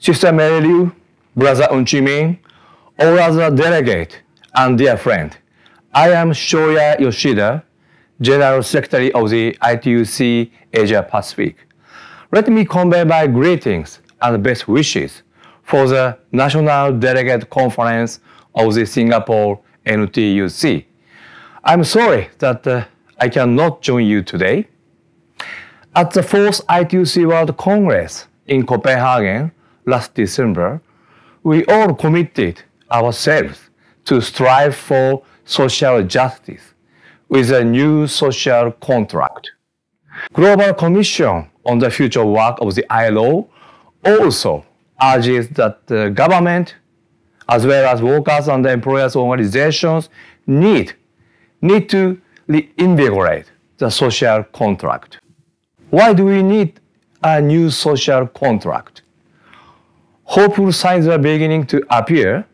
sister-in-law, brother-in-law, all other delegates and their friends. I am Shoya Yoshida, General Secretary of the ITUC Asia Pacific. Let me convey my greetings and best wishes for the National Delegates' Conference of the Singapore NTUC. I'm sorry that I cannot join you today. At the 4th ITUC World Congress in Copenhagen last December, we all committed ourselves to strive for social justice with a new social contract. Global Commission on the Future Work of the ILO also urges that the government, as well as workers and employers' organizations, need to reinvigorate the social contract. Why do we need a new social contract? Hopeful signs are beginning to appear